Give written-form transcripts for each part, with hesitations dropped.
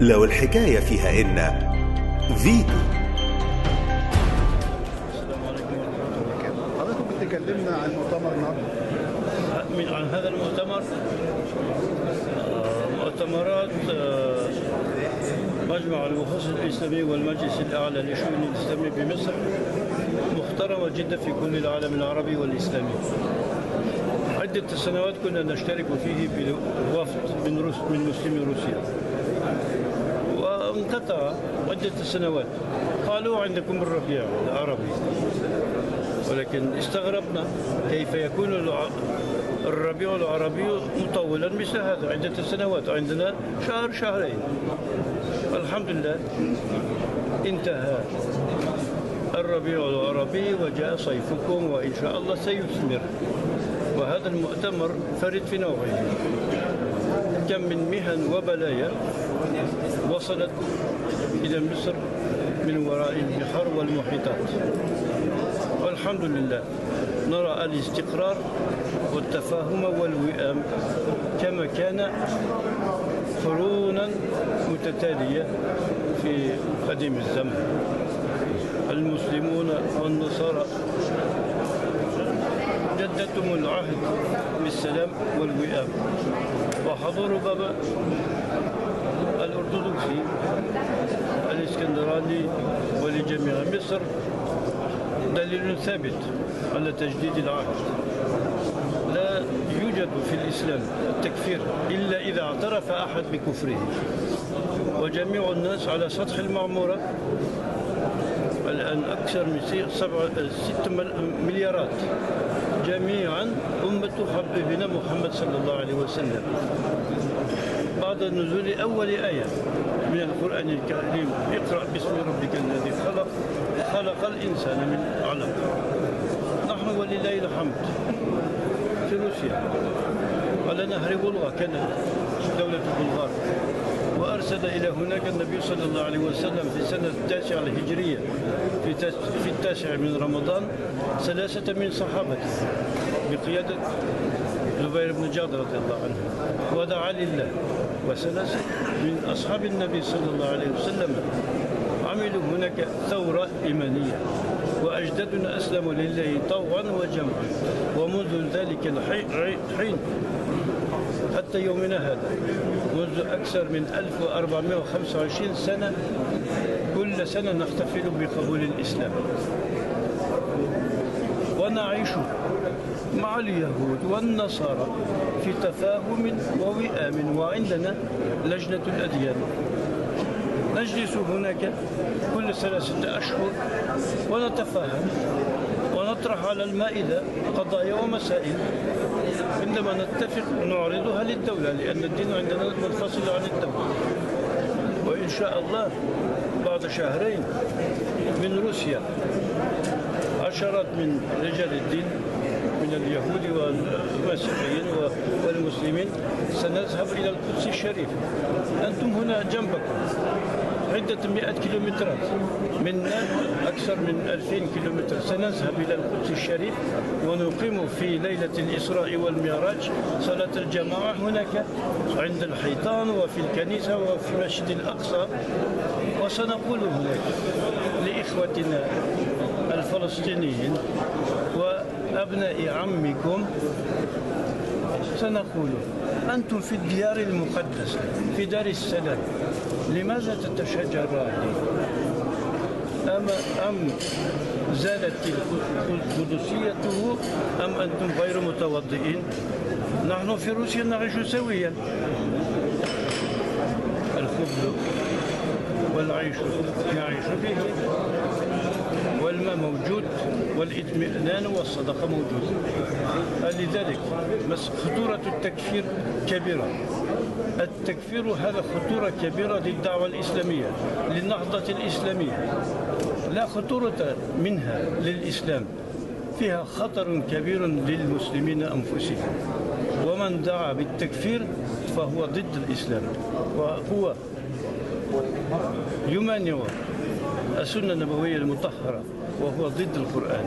لو الحكاية فيها إن فيتو. حضرتك بتكلمنا عن مؤتمر النهارده. عن هذا المؤتمر مؤتمرات مجمع البحوث الإسلامي والمجلس الأعلى للشؤون الإسلامية بمصر محترمة جدا في كل العالم العربي والإسلامي. عدة سنوات كنا نشترك فيه بوفد من مسلمي روسيا وانقطع عدة سنوات. قالوا عندكم الربيع العربي، ولكن استغربنا كيف يكون الربيع العربي مطولا مثل هذا عدة سنوات. عندنا شهر شهرين. الحمد لله انتهى الربيع العربي وجاء صيفكم وإن شاء الله سيثمر. وهذا المؤتمر فرد في نوعه. كم من مهن وبلايا وصلت إلى مصر من وراء البحار والمحيطات، والحمد لله نرى الاستقرار والتفاهم والوئام كما كان قرونا متتالية في قديم الزمن. المسلمون والنصارى جددتم العهد بالسلام والوئام. وحضور بابا الأرثوذكسي الإسكندراني ولجميع مصر دليل ثابت على تجديد العهد. لا يوجد في الإسلام التكفير إلا إذا اعترف أحد بكفره، وجميع الناس على سطح المعمورة الآن أكثر من 6 مليارات جميعا أمة حبيبنا محمد صلى الله عليه وسلم. بعد نزول أول آية من القرآن الكريم اقرأ باسم ربك الذي خلق، خلق الإنسان من علق. نحن ولله الحمد في روسيا على نهر بلغا كانت دولة بلغار، وأرسل إلى هناك النبي صلى الله عليه وسلم في سنة 9 الهجرية في 9 من رمضان 3 من صحابته بقيادة زبير بن جعد رضي الله عنه ودعا لله، و3 من أصحاب النبي صلى الله عليه وسلم عملوا هناك ثورة إيمانية، وأجدادنا أسلموا لله طوعا وجمعا، ومنذ ذلك الحين حتى يومنا هذا منذ أكثر من 1425 سنة كل سنة نحتفل بقبول الإسلام ونعيش مع اليهود والنصارى في تفاهم ووئام. وعندنا لجنة الأديان نجلس هناك كل 3 أشهر ونتفاهم ونطرح على المائدة قضايا ومسائل عندما نتفق نعرضها للدولة، لأن الدين عندنا منفصل عن الدولة. وإن شاء الله بعد شهرين من روسيا عشرات من رجال الدين من اليهود والمسيحيين والمسلمين سنذهب إلى القدس الشريف. أنتم هنا جنبكم عدة 100 كيلومترات، منا أكثر من 2000 كيلومتر. سنذهب إلى القدس الشريف ونقيم في ليلة الإسراء والمعراج صلاة الجماعة هناك عند الحيطان وفي الكنيسة وفي مسجد الأقصى، وسنقول هناك لإخوتنا الفلسطينيين وأبناء عمكم سنقول أنتم في الديار المقدسة في دار السلام، لماذا تتشاجران؟ أم زالت قدسيته أم أنتم غير متوضئين؟ نحن في روسيا نعيش سويا، الخبز والعيش يعيش به، والماء موجود، والاطمئنان والصدقه موجود. لذلك خطوره التكفير كبيره. التكفير هذا خطوره كبيره للدعوه الاسلاميه، للنهضه الاسلاميه. لا خطوره منها للاسلام، فيها خطر كبير للمسلمين انفسهم. ومن دعا بالتكفير فهو ضد الاسلام، وهو يمانع السنة النبوية المطهرة وهو ضد القرآن.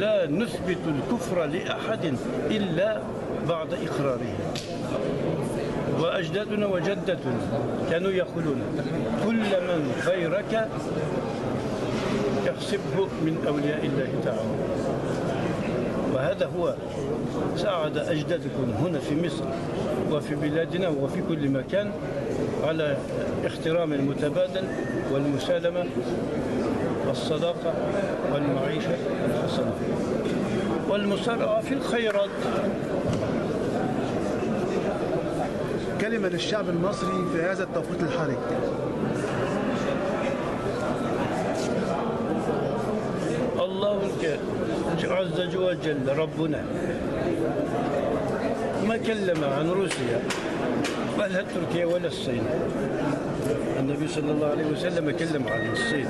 لا نثبت الكفر لأحد إلا بعد إقراره. وأجدادنا وجدتنا كانوا يقولون كل من غيرك يحسبه من أولياء الله تعالى. وهذا هو ساعد أجدادكم هنا في مصر وفي بلادنا وفي كل مكان على احترام المتبادل والمسالمة والصداقة والمعيشة الحسنة والمسارعة في الخيرات. كلمة للشعب المصري في هذا التوقيت الحرج. الله عز وجل ربنا ما كلم عن روسيا ولا تركيا ولا الصين. النبي صلى الله عليه وسلم كلم عن الصين،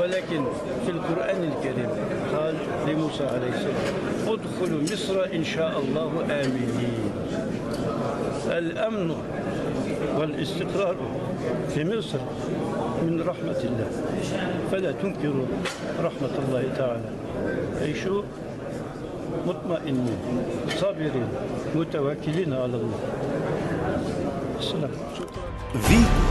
ولكن في القرآن الكريم قال لموسى عليه السلام ادخلوا مصر إن شاء الله آمنين. الأمن والاستقرار في مصر من رحمة الله، فلا تنكروا رحمة الله تعالى. عيشوا مطمئنين صابرين متوكلين على الله. السلام.